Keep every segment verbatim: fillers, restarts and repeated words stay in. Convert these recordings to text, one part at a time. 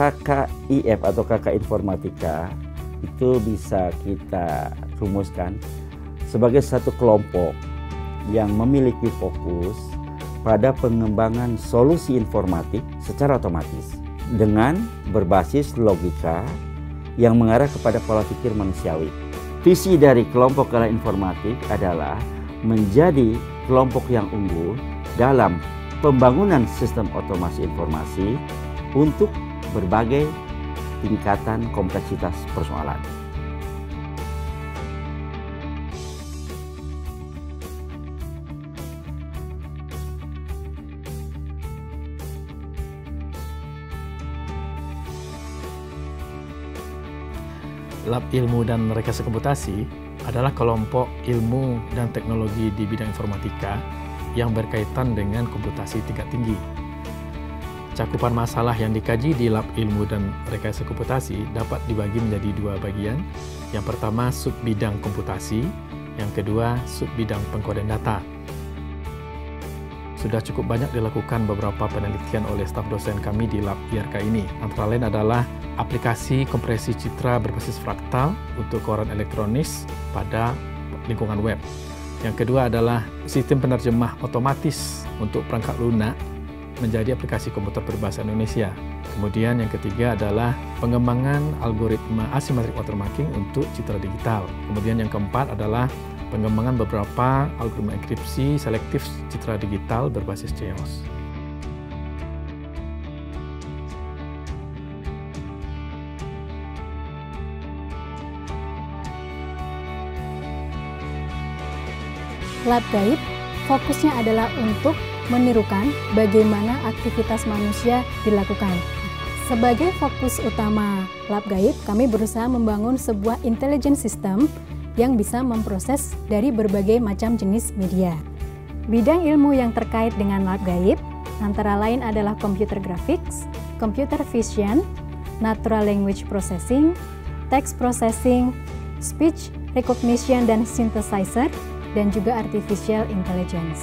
K K I F atau K K Informatika itu bisa kita rumuskan sebagai satu kelompok yang memiliki fokus pada pengembangan solusi informatik secara otomatis dengan berbasis logika yang mengarah kepada pola pikir manusiawi. Visi dari kelompok Kela Informatik adalah menjadi kelompok yang unggul dalam pembangunan sistem otomasi informasi untuk berbagai tingkatan kompleksitas persoalan. Lab Ilmu dan Rekayasa Komputasi adalah kelompok ilmu dan teknologi di bidang informatika yang berkaitan dengan komputasi tingkat tinggi. Cakupan masalah yang dikaji di Lab Ilmu dan Rekayasa Komputasi dapat dibagi menjadi dua bagian. Yang pertama, sub-bidang komputasi. Yang kedua, sub-bidang pengkodean data. Sudah cukup banyak dilakukan beberapa penelitian oleh staf dosen kami di Lab I R K ini. Antara lain adalah aplikasi kompresi citra berbasis fraktal untuk koran elektronis pada lingkungan web. Yang kedua adalah sistem penerjemah otomatis untuk perangkat lunak menjadi aplikasi komputer berbahasa Indonesia. Kemudian yang ketiga adalah pengembangan algoritma asymmetric watermarking untuk citra digital. Kemudian yang keempat adalah pengembangan beberapa algoritma enkripsi selektif citra digital berbasis C E O S. Lab DAIF fokusnya adalah untuk menirukan bagaimana aktivitas manusia dilakukan. Sebagai fokus utama Lab DAIF, kami berusaha membangun sebuah intelijen sistem yang bisa memproses dari berbagai macam jenis media. Bidang ilmu yang terkait dengan Lab DAIF antara lain adalah computer graphics, computer vision, natural language processing, text processing, speech recognition dan synthesizer, dan juga artificial intelligence.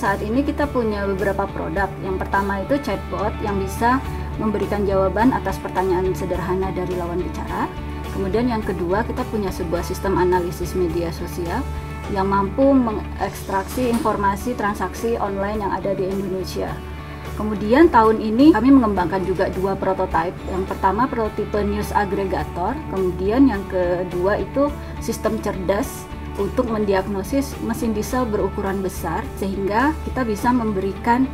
Saat ini kita punya beberapa produk. Yang pertama itu chatbot yang bisa memberikan jawaban atas pertanyaan sederhana dari lawan bicara. Kemudian yang kedua, kita punya sebuah sistem analisis media sosial yang mampu mengekstraksi informasi transaksi online yang ada di Indonesia. Kemudian tahun ini kami mengembangkan juga dua prototipe. Yang pertama prototipe news aggregator, kemudian yang kedua itu sistem cerdas untuk mendiagnosis mesin diesel berukuran besar, sehingga kita bisa memberikan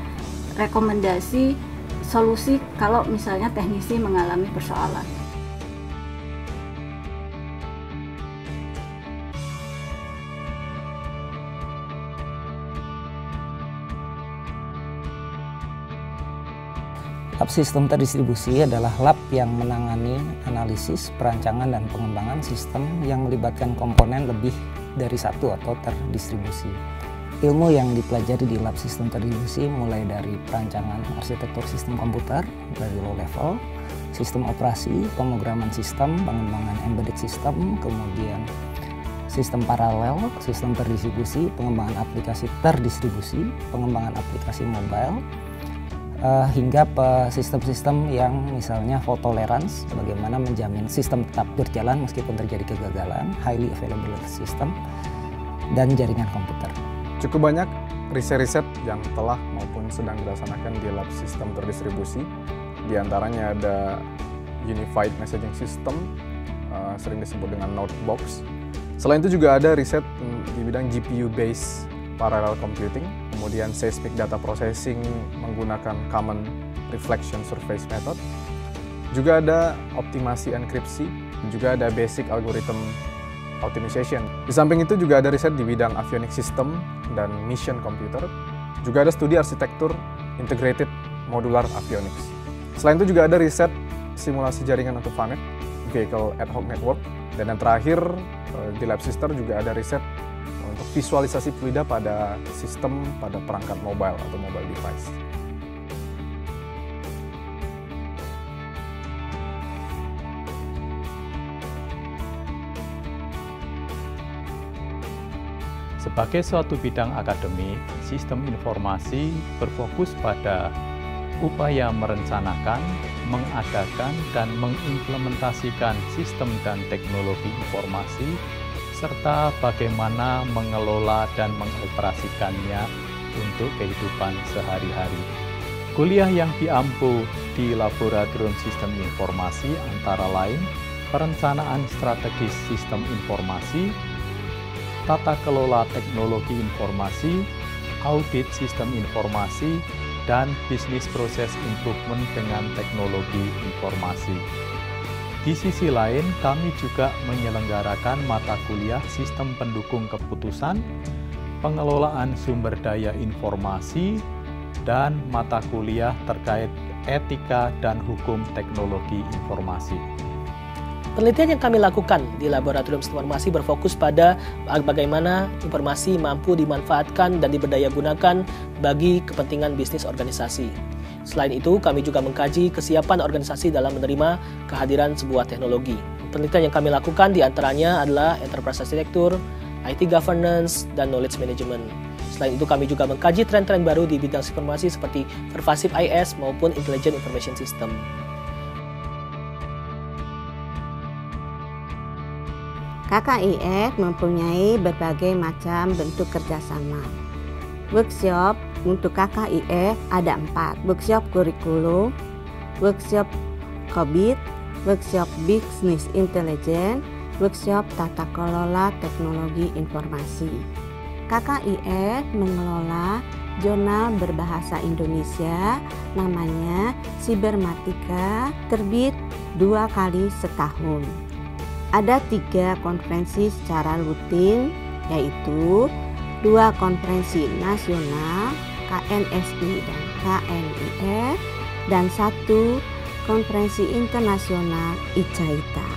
rekomendasi solusi kalau misalnya teknisi mengalami persoalan. Lab sistem terdistribusi adalah lab yang menangani analisis, perancangan, dan pengembangan sistem yang melibatkan komponen lebih dari satu atau terdistribusi. Ilmu yang dipelajari di lab sistem terdistribusi mulai dari perancangan arsitektur sistem komputer dari low level, sistem operasi, pemrograman sistem, pengembangan embedded system, kemudian sistem paralel, sistem terdistribusi, pengembangan aplikasi terdistribusi, pengembangan aplikasi mobile, Uh, hingga sistem-sistem yang misalnya fault tolerance, bagaimana menjamin sistem tetap berjalan meskipun terjadi kegagalan, highly available system, dan jaringan komputer. Cukup banyak riset-riset yang telah maupun sedang dilaksanakan di lab sistem terdistribusi. Di antaranya ada unified messaging system, uh, sering disebut dengan Notebox. Selain itu juga ada riset di bidang G P U based parallel computing, kemudian seismic data processing menggunakan common reflection surface method, juga ada optimasi enkripsi, juga ada basic algorithm optimization. Di samping itu juga ada riset di bidang avionic system dan mission computer, juga ada studi arsitektur integrated modular avionics. Selain itu juga ada riset simulasi jaringan untuk FANET, vehicle ad hoc network, dan yang terakhir di lab sister juga ada riset untuk visualisasi fluida pada sistem pada perangkat mobile atau mobile device. Sebagai suatu bidang akademik, sistem informasi berfokus pada upaya merencanakan, mengadakan dan mengimplementasikan sistem dan teknologi informasi, serta bagaimana mengelola dan mengoperasikannya untuk kehidupan sehari-hari. Kuliah yang diampu di Laboratorium Sistem Informasi antara lain perencanaan strategis sistem informasi, tata kelola teknologi informasi, audit sistem informasi, dan bisnis proses improvement dengan teknologi informasi. Di sisi lain, kami juga menyelenggarakan mata kuliah Sistem Pendukung Keputusan, Pengelolaan Sumber Daya Informasi, dan mata kuliah terkait etika dan hukum teknologi informasi. Penelitian yang kami lakukan di Laboratorium Sistem Informasi berfokus pada bagaimana informasi mampu dimanfaatkan dan diberdayagunakan bagi kepentingan bisnis organisasi. Selain itu, kami juga mengkaji kesiapan organisasi dalam menerima kehadiran sebuah teknologi. Penelitian yang kami lakukan diantaranya adalah Enterprise Architecture, I T Governance, dan Knowledge Management. Selain itu, kami juga mengkaji tren-tren baru di bidang informasi seperti Pervasive I S maupun Intelligent Information System. K K I S mempunyai berbagai macam bentuk kerjasama. Workshop untuk K K I S ada empat, workshop kurikulum, workshop COVID, workshop business intelligence, workshop tata kelola teknologi informasi. K K I S mengelola jurnal berbahasa Indonesia, namanya Cybermatika, terbit dua kali setahun. Ada tiga konferensi secara rutin, yaitu dua konferensi nasional K N S I dan K N I F, dan satu konferensi internasional I C A I T A.